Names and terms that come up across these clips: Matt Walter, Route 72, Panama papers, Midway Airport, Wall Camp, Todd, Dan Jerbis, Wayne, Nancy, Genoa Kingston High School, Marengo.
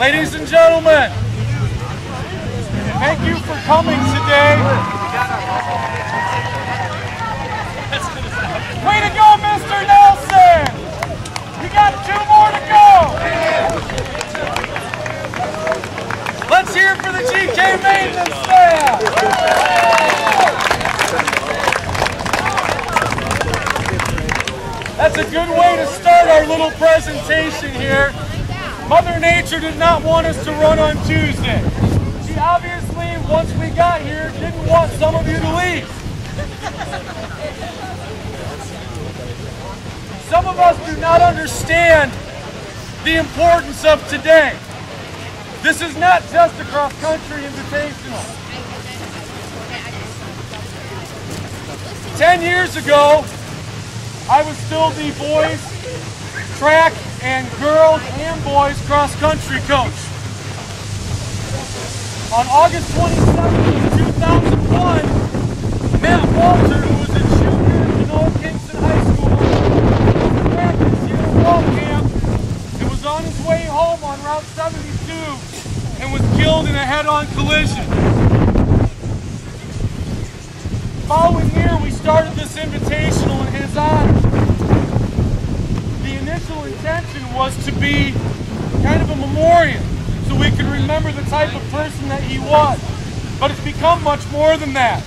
Ladies and gentlemen, thank you for coming today. Way to go, Mr. Nelson! You got two more to go! Let's hear it for the GK maintenance staff! That's a good way to start our little presentation here. Mother Nature did not want us to run on Tuesday. She obviously, once we got here, didn't want some of you to leave. Some of us do not understand the importance of today. This is not just a cross-country invitational. 10 years ago, I was still the boys' track and girls and boys cross-country coach. On August 27, 2001, Matt Walter, who was a junior at Genoa Kingston High School, was practicing here at Wall Camp and was on his way home on Route 72 and was killed in a head-on collision. The following year, we started this invitational in his honor. Initial intention was to be kind of a memorial so we could remember the type of person that he was, but it's become much more than that.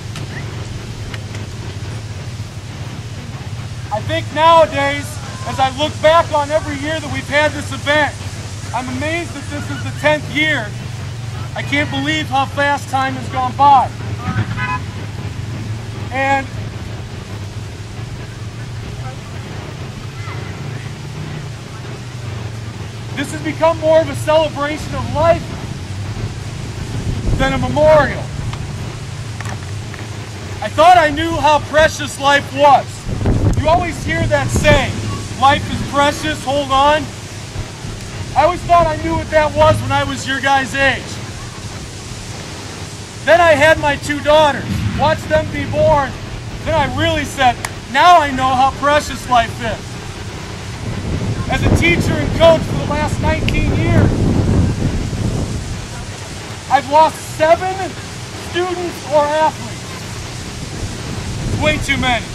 I think nowadays, as I look back on every year that we've had this event, I'm amazed that this is the 10th year. I can't believe how fast time has gone by. And this has become more of a celebration of life than a memorial. I thought I knew how precious life was. You always hear that saying, life is precious, hold on. I always thought I knew what that was when I was your guys' age. Then I had my two daughters, watched them be born. Then I really said, now I know how precious life is. As a teacher and coach for the last 19 years, I've lost 7 students or athletes. It's way too many.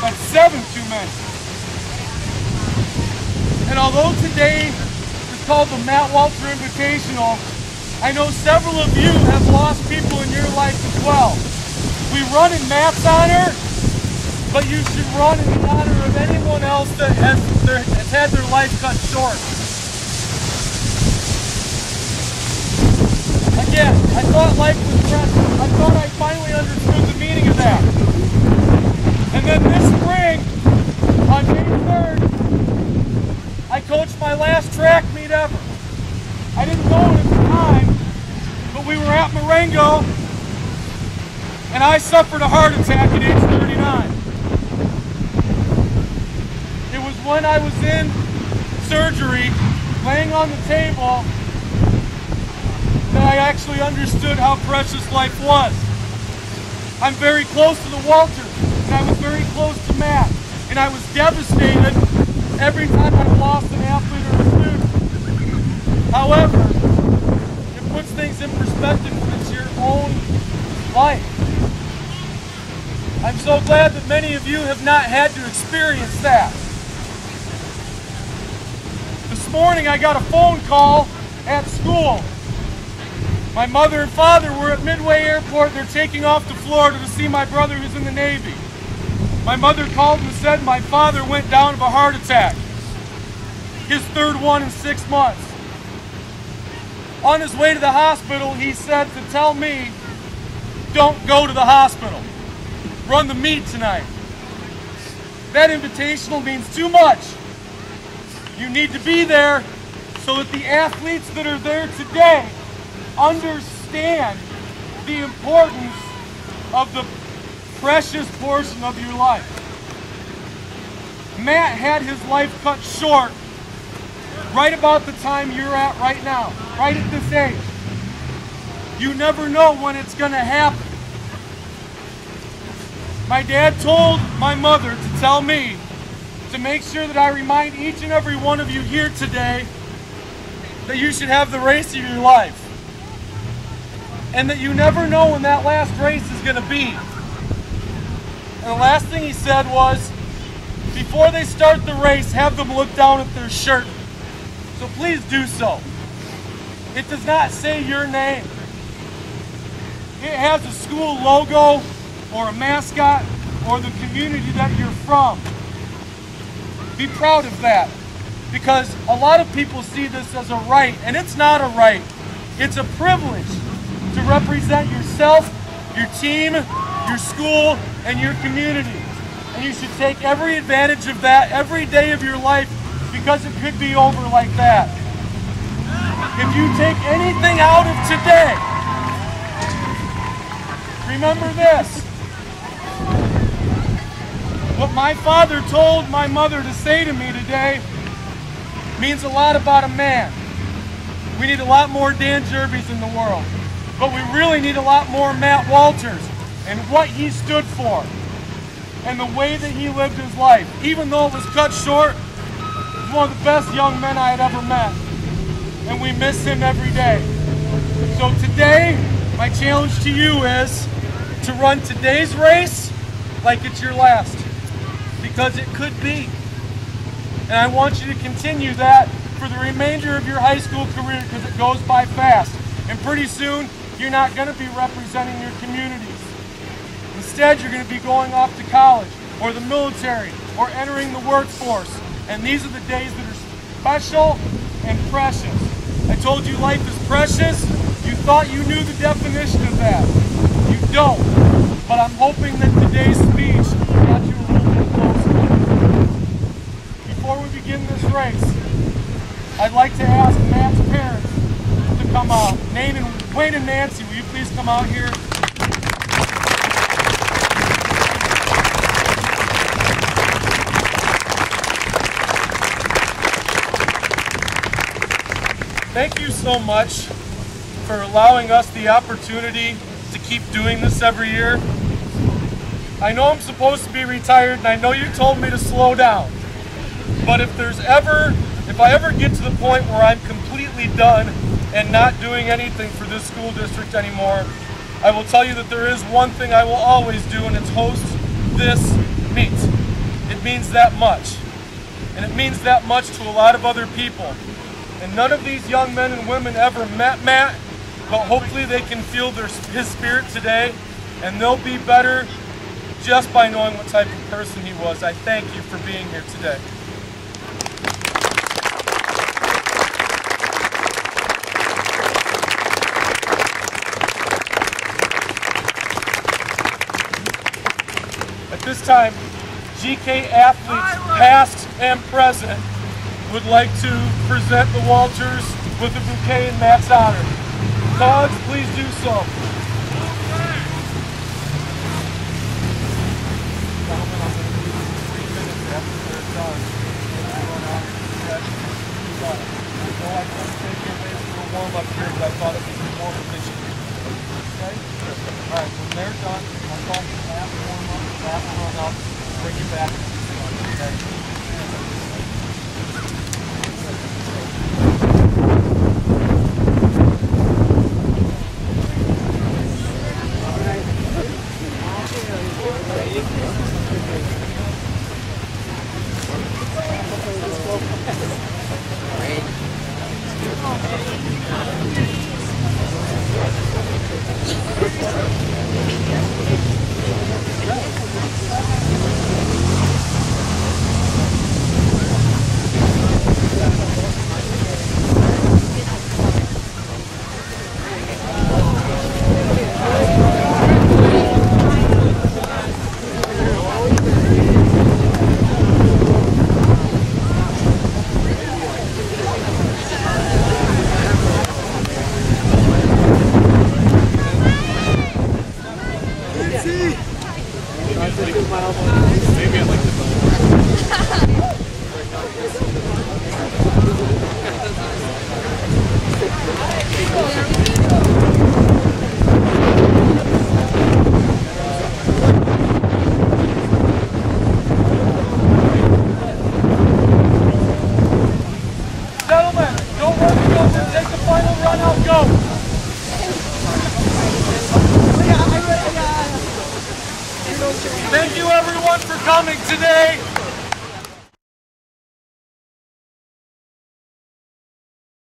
That's 7 too many. And although today is called the Matt Walter Invitational, I know several of you have lost people in your life as well. We run in Matt's honor, but you should run in the honor of anyone else that has had their life cut short. Again, I thought life was precious. I thought I finally understood the meaning of that. And then this spring, on May 3rd, I coached my last track meet ever. I didn't know it at the time, but we were at Marengo, and I suffered a heart attack at age 39. When I was in surgery, laying on the table, that I actually understood how precious life was. I'm very close to the Walters, and I was very close to Matt, and I was devastated every time I lost an athlete or a student. However, it puts things in perspective when it's your own life. I'm so glad that many of you have not had to experience that. This morning I got a phone call at school. My mother and father were at Midway Airport. They're taking off to Florida to see my brother who's in the Navy. My mother called and said my father went down of a heart attack. His third one in 6 months. On his way to the hospital, he said to tell me, don't go to the hospital. Run the meet tonight. That invitational means too much. You need to be there so that the athletes that are there today understand the importance of the precious portion of your life. Matt had his life cut short right about the time you're at right now, right at this age. You never know when it's going to happen. My dad told my mother to tell me to make sure that I remind each and every one of you here today that you should have the race of your life. And that you never know when that last race is going to be. And the last thing he said was, before they start the race, have them look down at their shirt. So please do so. It does not say your name. It has a school logo or a mascot or the community that you're from. Be proud of that, because a lot of people see this as a right, and it's not a right. It's a privilege to represent yourself, your team, your school, and your community. And you should take every advantage of that every day of your life, because it could be over like that. If you take anything out of today, remember this. What my father told my mother to say to me today means a lot about a man. We need a lot more Dan Jerbis in the world, but we really need a lot more Matt Walters and what he stood for and the way that he lived his life. Even though it was cut short, he was one of the best young men I had ever met, and we miss him every day. So today, my challenge to you is to run today's race like it's your last. Because it could be. And I want you to continue that for the remainder of your high school career, because it goes by fast. And pretty soon, you're not going to be representing your communities. Instead, you're going to be going off to college or the military or entering the workforce. And these are the days that are special and precious. I told you life is precious. You thought you knew the definition of that. You don't. But I'm hoping that today's speech got you a little bit closer. Before we begin this race, I'd like to ask Matt's parents to come out. Wayne and Nancy, will you please come out here? Thank you so much for allowing us the opportunity to keep doing this every year. I know I'm supposed to be retired, and I know you told me to slow down. But if I ever get to the point where I'm completely done and not doing anything for this school district anymore, I will tell you that there is one thing I will always do, and it's host this meet. It means that much. And it means that much to a lot of other people. And none of these young men and women ever met Matt, but hopefully they can feel his spirit today, and they'll be better just by knowing what type of person he was. I thank you for being here today. At this time, GK athletes, past and present, would like to present the Walters with a bouquet in Matt's honor. Todd, please do so. Gentlemen, don't worry about that. Thank you everyone for coming today.